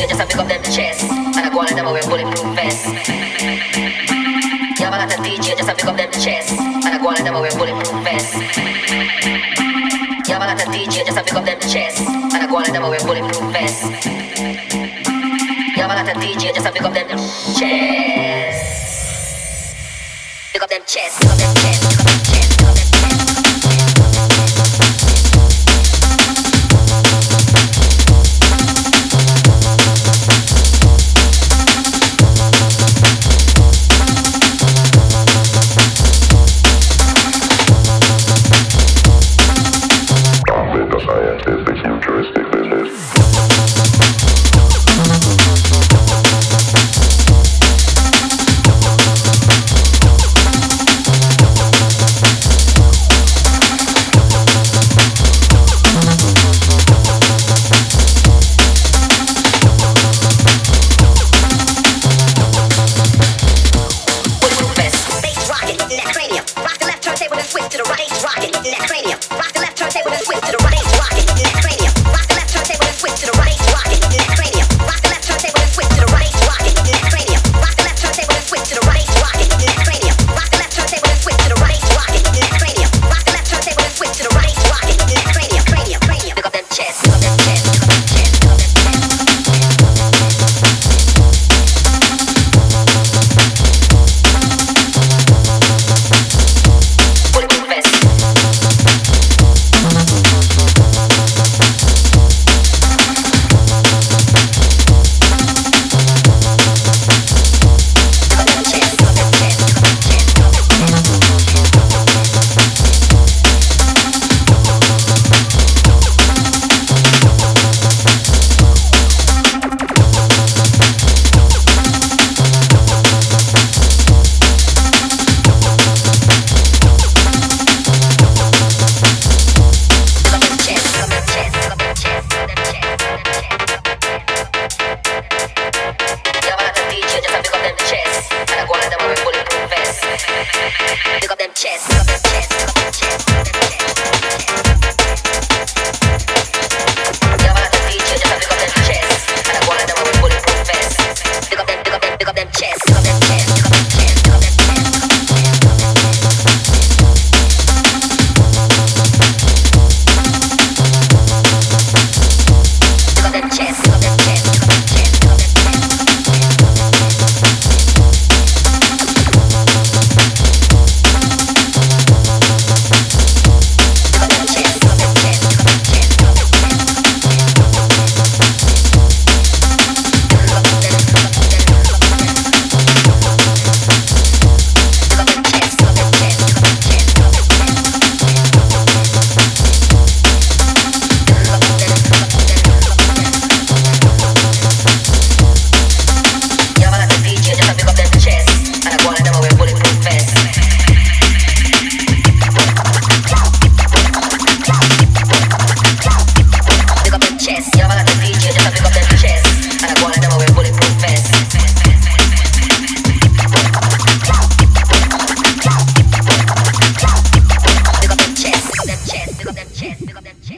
you just a pick up them chest, and I go on them away bulletproof vest. Yeah, but that's a DJ, just a pick up them chest, and I go on them away bulletproof vest. Yeah, but that's a DJ, just a pick up them chest, and I go on them away bulletproof vest. Yeah, but that's a DJ, just a pick up them chest. Pick up them chest, pick up them chest, pick up them chest, pick up them chest. Pick up that